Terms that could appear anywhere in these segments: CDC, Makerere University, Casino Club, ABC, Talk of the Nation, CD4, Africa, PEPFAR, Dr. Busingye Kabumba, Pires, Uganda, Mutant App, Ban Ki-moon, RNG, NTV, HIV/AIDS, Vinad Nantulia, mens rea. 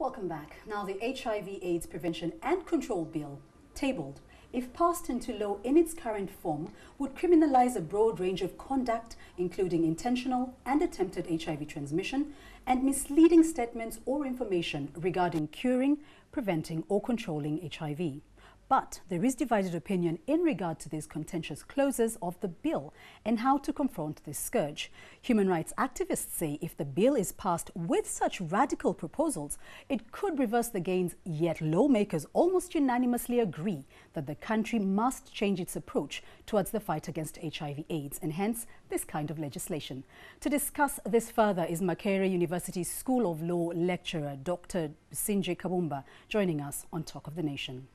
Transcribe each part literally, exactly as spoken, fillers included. Welcome back. Now, the H I V AIDS Prevention and Control Bill, tabled, if passed into law in its current form, would criminalize a broad range of conduct, including intentional and attempted H I V transmission and misleading statements or information regarding curing, preventing or controlling H I V. But there is divided opinion in regard to these contentious clauses of the bill and how to confront this scourge. Human rights activists say if the bill is passed with such radical proposals, it could reverse the gains, yet lawmakers almost unanimously agree that the country must change its approach towards the fight against H I V AIDS and hence this kind of legislation. To discuss this further is Makerere University School of Law lecturer Doctor Busingye Kabumba, joining us on Talk of the Nation.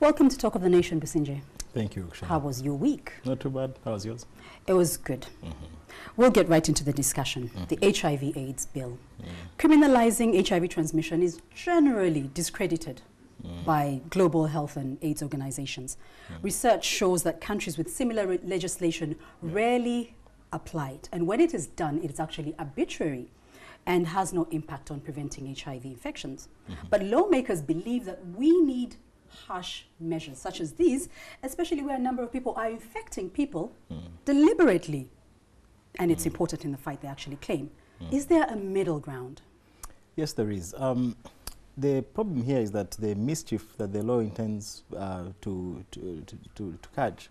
Welcome to Talk of the Nation, Busingye. Thank you, Uksha. How was your week? Not too bad. How was yours? It was good. Mm-hmm. We'll get right into the discussion. Mm-hmm. The H I V AIDS bill. Mm. Criminalizing H I V transmission is generally discredited mm. by global health and AIDS organizations. Mm. Research shows that countries with similar legislation yeah. rarely apply it. And when it is done, it is actually arbitrary and has no impact on preventing H I V infections. Mm-hmm. But lawmakers believe that we need harsh measures such as these, especially where a number of people are infecting people mm. deliberately, and mm. it's important in the fight they actually claim. Mm. Is there a middle ground? Yes, there is. Um, the problem here is that the mischief that the law intends uh, to, to, to, to, to catch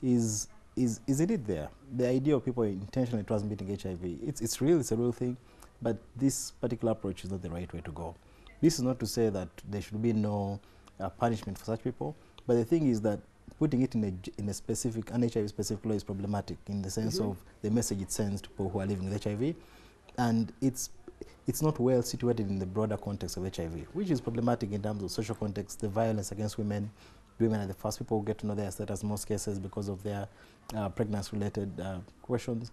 is, is, is indeed there. The idea of people intentionally transmitting H I V, it's, it's real, it's a real thing, but this particular approach is not the right way to go. This is not to say that there should be no punishment for such people, but the thing is that putting it in a, in a specific, an H I V specific law is problematic in the sense mm-hmm. of the message it sends to people who are living with H I V, and it's it's not well situated in the broader context of H I V, which is problematic in terms of social context, the violence against women. Women are the first people who get to know their status in most cases because of their uh, pregnancy-related uh, questions.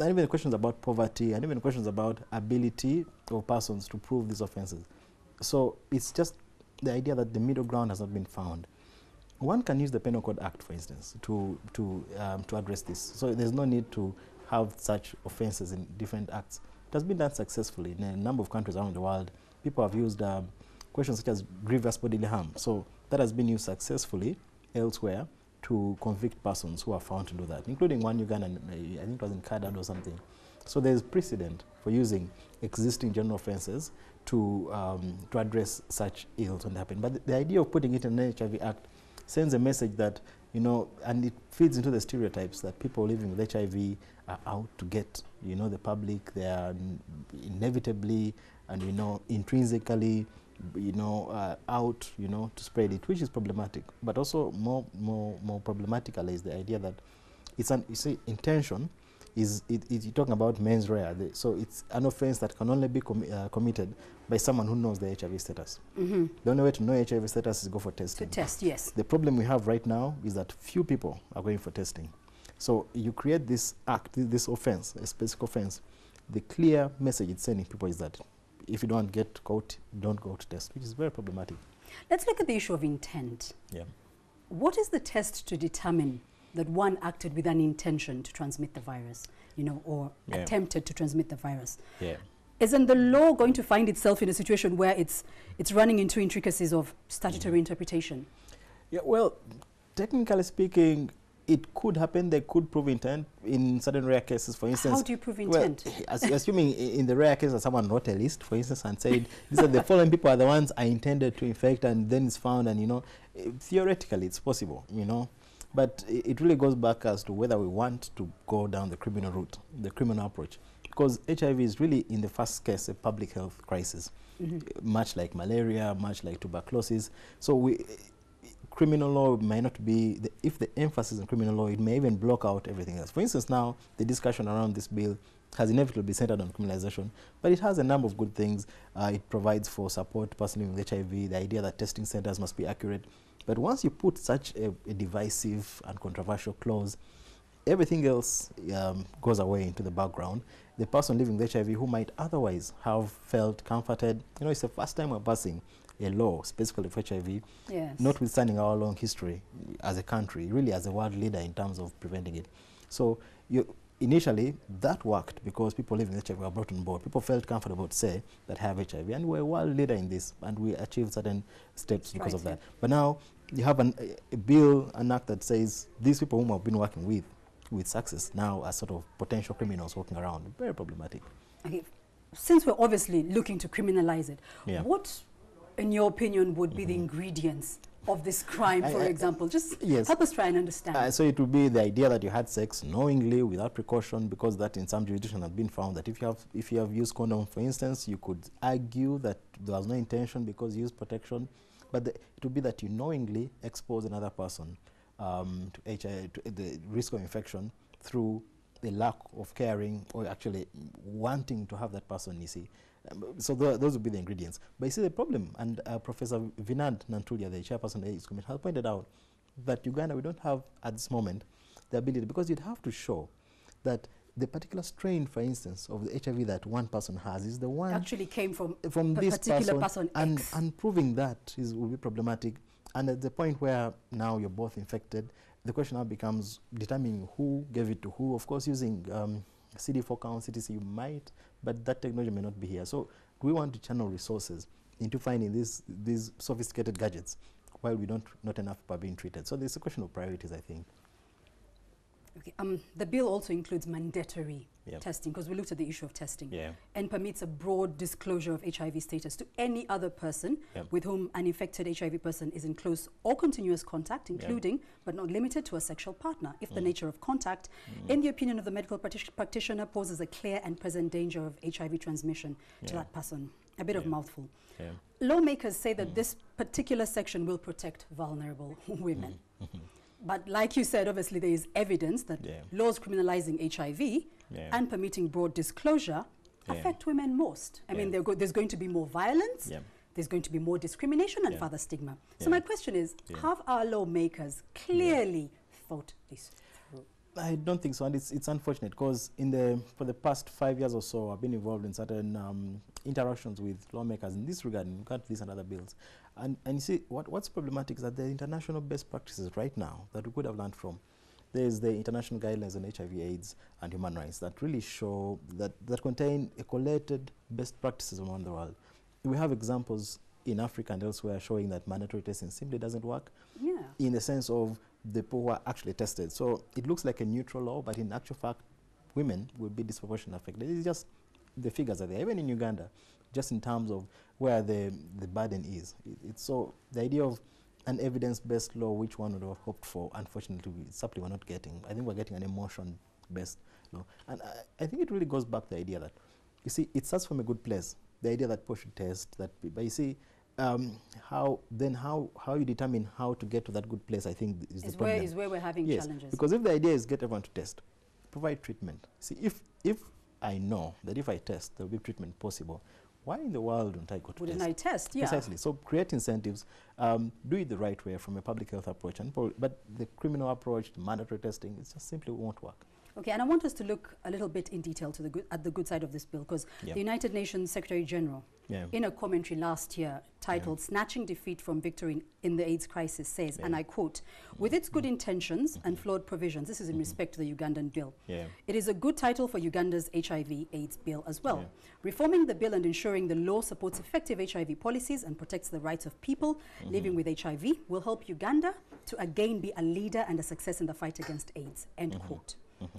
And even questions about poverty, and even questions about ability of persons to prove these offenses. So it's just the idea that the middle ground has not been found. One can use the Penal Code Act, for instance, to to um, to address this. So there's no need to have such offences in different acts. It has been done successfully in a number of countries around the world. People have used um, questions such as grievous bodily harm. So that has been used successfully elsewhere to convict persons who are found to do that, including one Ugandan, uh, I think it was in Kadad or something. So there's precedent for using existing general offences to um, to address such ills when they happen. But th the idea of putting it in an H I V Act sends a message that, you know, and it feeds into the stereotypes that people living with H I V are out to get, you know, the public. They are inevitably and, you know, intrinsically, you know, uh, out, you know, to spread it, which is problematic. But also more more more problematical is the idea that it's an, you see, intention. Is it, it, you're talking about mens rea, the, so it's an offense that can only be com uh, committed by someone who knows their H I V status. Mm-hmm. The only way to know H I V status is go for testing. To test, yes. The problem we have right now is that few people are going for testing. So you create this act, this offense, a specific offense. The clear message it's sending people is that if you don't get caught, don't go to test, which is very problematic. Let's look at the issue of intent. Yeah. What is the test to determine that one acted with an intention to transmit the virus, you know, or yeah. attempted to transmit the virus? Yeah. Isn't the law going to find itself in a situation where it's it's running into intricacies of statutory mm. interpretation? Yeah, well, technically speaking, it could happen. They could prove intent in certain rare cases, for instance. How do you prove intent? Well, as, assuming in the rare case that someone wrote a list, for instance, and said, these are the following people are the ones I intended to infect, and then it's found, and, you know, theoretically it's possible, you know. But it really goes back as to whether we want to go down the criminal route, the criminal approach. Because H I V is really, in the first case, a public health crisis, mm-hmm. much like malaria, much like tuberculosis. So we, criminal law may not be, the, if the emphasis on criminal law, it may even block out everything else. For instance, now, the discussion around this bill has inevitably been centered on criminalization, but it has a number of good things. Uh, it provides for support to persons with H I V, the idea that testing centers must be accurate. But once you put such a, a divisive and controversial clause, everything else um, goes away into the background. The person living with H I V who might otherwise have felt comforted, you know, it's the first time we're passing a law specifically for H I V, yes. notwithstanding our long history as a country, really as a world leader in terms of preventing it. So you, initially, that worked because people living with H I V were brought on board. People felt comfortable to say that have H I V, and we're a world leader in this, and we achieved certain steps because right. of that. But now you have an, a, a bill, an act that says these people whom I've been working with, with success, now are sort of potential criminals walking around. Very problematic. Okay. Since we're obviously looking to criminalize it, yeah. what, in your opinion, would be mm-hmm. the ingredients of this crime, I, for I, example? Just yes. help us try and understand. Uh, so it would be the idea that you had sex knowingly, without precaution, because that in some jurisdictions has been found that if you have if you have used condom, for instance, you could argue that there was no intention because you used protection, but the, it would be that you knowingly expose another person um, to H I V, to the risk of infection through the lack of caring or actually wanting to have that person, you see. Um, so th those would be the ingredients. But you see the problem, and uh, Professor Vinad Nantulia, the chairperson of the AIDS Commission, has pointed out that Uganda, we don't have at this moment the ability, because you'd have to show that the particular strain, for instance, of the H I V that one person has is the one... actually came from, from this particular person, person and, and proving that is will be problematic. And at the point where now you're both infected, the question now becomes determining who gave it to who. Of course, using um, C D four count, C D C, you might, but that technology may not be here. So we want to channel resources into finding these these sophisticated gadgets, while we don't not enough people are being treated. So there's a question of priorities, I think. Okay. Um, the bill also includes mandatory yep. testing, because we looked at the issue of testing, yeah. and permits a broad disclosure of H I V status to any other person yep. with whom an infected H I V person is in close or continuous contact, including yep. but not limited to a sexual partner, if mm. the nature of contact, mm. in the opinion of the medical practi practitioner, poses a clear and present danger of H I V transmission yeah. to that person. A bit yeah. of mouthful. Yeah. Lawmakers say that mm. this particular section will protect vulnerable women. Mm. But like you said, obviously there is evidence that yeah. laws criminalizing H I V yeah. and permitting broad disclosure yeah. affect women most. I yeah. mean, go there's going to be more violence, yeah. there's going to be more discrimination and yeah. further stigma. Yeah. So my question is, yeah. have our lawmakers clearly yeah. thought this through? I don't think so, and it's, it's unfortunate, because in the, for the past five years or so, I've been involved in certain um, interactions with lawmakers in this regard, in regard to this and other bills. And, and you see, what, what's problematic is that there are international best practices right now that we could have learned from. There's the international guidelines on H I V AIDS and human rights that really show, that, that contain a collated best practices around the world. We have examples in Africa and elsewhere showing that mandatory testing simply doesn't work yeah. in the sense of the poor are actually tested. So it looks like a neutral law, but in actual fact, women will be disproportionately affected. It's just the figures are there, even in Uganda, just in terms of where the, the burden is. It, it's so the idea of an evidence-based law, which one would have hoped for, unfortunately, we simply we're not getting. I think we're getting an emotion-based law. And I, I think it really goes back to the idea that, you see, it starts from a good place, the idea that people should test, that but you see, um, how then how, how you determine how to get to that good place, I think is, is the where problem. Is where we're having yes, challenges. Because if the idea is get everyone to test, provide treatment. See, if, if I know that if I test, there will be treatment possible, why in the world don't I go to Wouldn't test? I test? Yeah. Precisely. So create incentives, um, do it the right way from a public health approach, and but the criminal approach, the mandatory testing, it just simply won't work. Okay, and I want us to look a little bit in detail to the good at the good side of this bill, because yep. the United Nations Secretary General, yeah. in a commentary last year titled yeah. Snatching Defeat from Victory in, in the AIDS Crisis, says, yeah. and I quote, with its good mm-hmm. intentions mm-hmm. and flawed provisions, this is in mm-hmm. respect to the Ugandan bill, yeah. it is a good title for Uganda's H I V AIDS bill as well. Yeah. Reforming the bill and ensuring the law supports effective H I V policies and protects the rights of people mm-hmm. living with H I V will help Uganda to again be a leader and a success in the fight against AIDS, end mm-hmm. quote. Mm-hmm.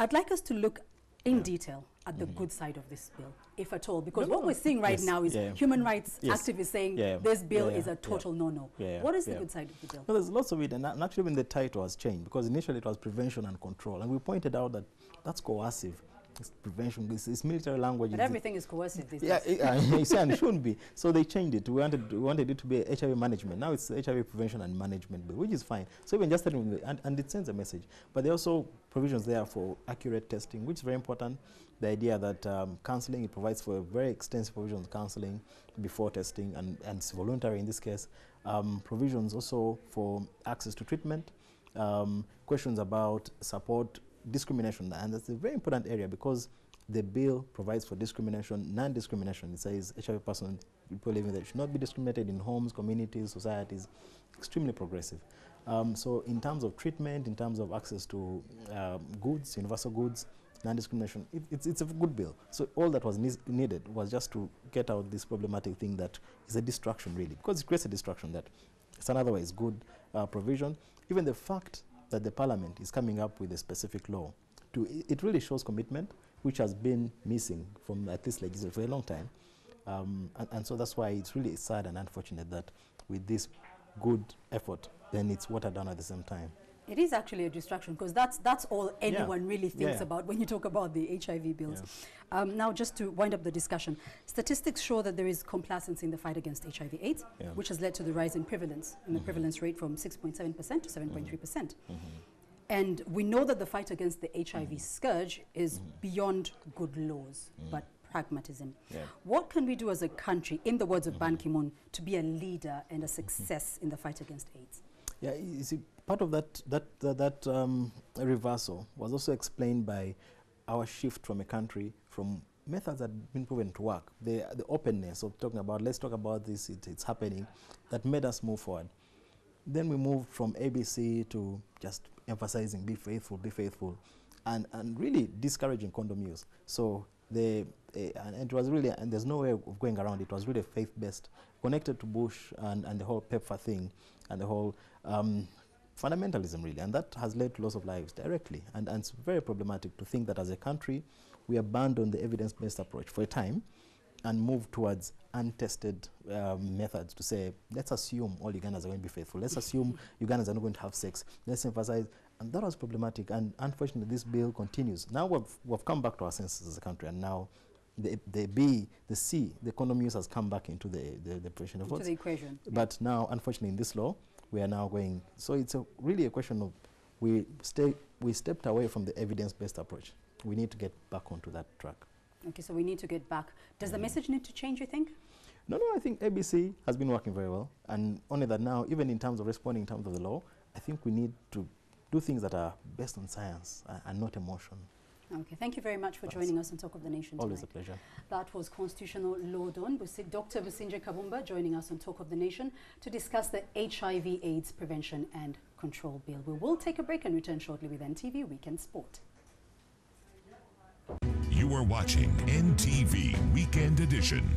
I'd like us to look in yeah. detail at mm-hmm. the good side of this bill, if at all, because no, what no. we're seeing right yes. now is yeah. human rights yes. activists saying yeah. this bill yeah. is a total no-no. Yeah. Yeah. What is yeah. the good side of the bill? Well, there's lots of it, and, and actually when the title has changed, because initially it was prevention and control, and we pointed out that that's coercive. It's prevention, it's, it's military language. But everything is coercive these days. Yeah, it, uh, you see, and it shouldn't be. So they changed it. We wanted, we wanted it to be H I V management. Now it's H I V prevention and management bill, which is fine. So even just starting with it, and, and it sends a message. But there are also provisions there for accurate testing, which is very important. The idea that um, counseling, it provides for a very extensive provision of counseling before testing, and, and it's voluntary in this case. Um, provisions also for access to treatment, um, questions about support, discrimination, and that's a very important area, because the bill provides for discrimination, non-discrimination. It says H I V person, people living there should not be discriminated in homes, communities, societies. Extremely progressive. Um, so in terms of treatment, in terms of access to um, goods, universal goods, non-discrimination, it, it's, it's a good bill. So all that was needed was just to get out this problematic thing that is a distraction, really, because it creates a distraction that it's an otherwise good uh, provision. Even the fact that the parliament is coming up with a specific law, to it really shows commitment, which has been missing from at least legislature for a long time. Um, and, and so that's why it's really sad and unfortunate that with this good effort, then it's watered down at the same time. It is actually a distraction, because that's, that's all anyone yeah. really thinks yeah. about when you talk about the H I V bills. Yeah. Um, now, just to wind up the discussion, statistics show that there is complacency in the fight against H I V AIDS, yeah. which has led to the rise in prevalence, and mm-hmm. the prevalence rate from six point seven percent to seven point three percent. Mm-hmm. Mm-hmm. And we know that the fight against the H I V mm-hmm. scourge is mm-hmm. beyond good laws, mm-hmm. but pragmatism. Yeah. What can we do as a country, in the words of mm-hmm. Ban Ki-moon, to be a leader and a success mm-hmm. in the fight against AIDS? Yeah, you see, part of that, that, that, that um, reversal was also explained by our shift from a country, from methods that have been proven to work, the, the openness of talking about, let's talk about this, it, it's happening, that made us move forward. Then we moved from A B C to just emphasizing be faithful, be faithful, and, and really discouraging condom use. So the, uh, and it was really, and there's no way of going around, it was really faith-based, connected to Bush and, and the whole PEPFAR thing, and the whole um, fundamentalism, really, and that has led to loss of lives directly. And, and it's very problematic to think that as a country, we abandon the evidence-based approach for a time and move towards untested um, methods to say, let's assume all Ugandans are going to be faithful. Let's assume Ugandans are not going to have sex. Let's emphasize. And that was problematic. And unfortunately, this bill continues. Now we've, we've come back to our senses as a country. And now the, the B, the C, the condom use has come back into the, the, the equation. Into the equation. But now, unfortunately, in this law, we are now going. So it's a, really a question of we, stay, we stepped away from the evidence-based approach. We need to get back onto that track. Okay, so we need to get back. Does mm. the message need to change, you think? No, no, I think A B C has been working very well. And only that now, even in terms of responding in terms of the law, I think we need to do things that are based on science uh, and not emotion. Okay, thank you very much for That's joining us on Talk of the Nation Always tonight. A pleasure. That was constitutional law don, Doctor Busingye Kabumba, joining us on Talk of the Nation to discuss the H I V AIDS Prevention and Control Bill. We will take a break and return shortly with N T V Weekend Sport. You are watching N T V Weekend Edition.